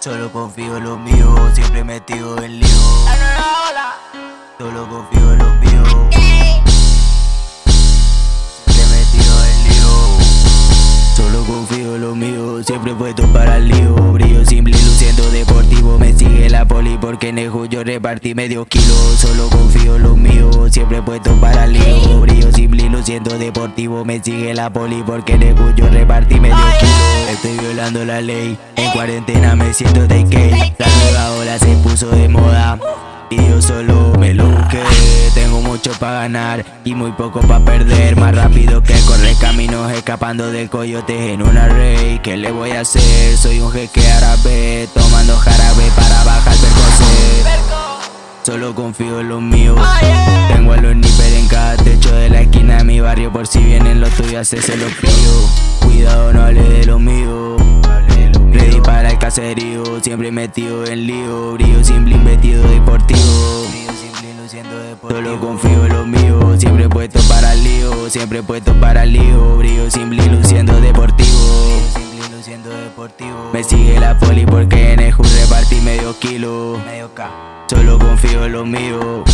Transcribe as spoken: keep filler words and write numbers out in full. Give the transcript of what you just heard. Solo confío en los míos, siempre metido en lío. La nueva ola. Solo confío en los míos, siempre metido en lío. Solo confío en los míos, siempre puesto para el lío. Brillo simple, luciendo deportivo. Me sigue la poli porque en el yo repartí medio kilo. Solo confío en los míos, siempre puesto para el lío. Brillo simple, luciendo deportivo. Me sigue la poli porque en el yo repartí medio kilo. Estoy violando la ley. En cuarentena me siento de que la nueva ola se puso de moda y yo solo me lo busqué. Tengo mucho para ganar y muy poco para perder. Más rápido que correr caminos escapando del coyote en una rey. ¿Qué le voy a hacer? Soy un jeque árabe tomando jarabe para bajar percocer. Solo confío en los míos. Tengo a los nippers en cada techo de la esquina de mi barrio por si vienen los tuyos hacerse los fríos. Cuidado, no hable de los míos. Ready para el caserío, siempre metido en lío. Brillo simple, metido deportivo. Solo confío en los míos, siempre puesto para el lío. Siempre puesto para el lío. Brillo simple, luciendo deportivo. Me sigue la poli porque en el repartí medio kilo. Solo confío en los míos.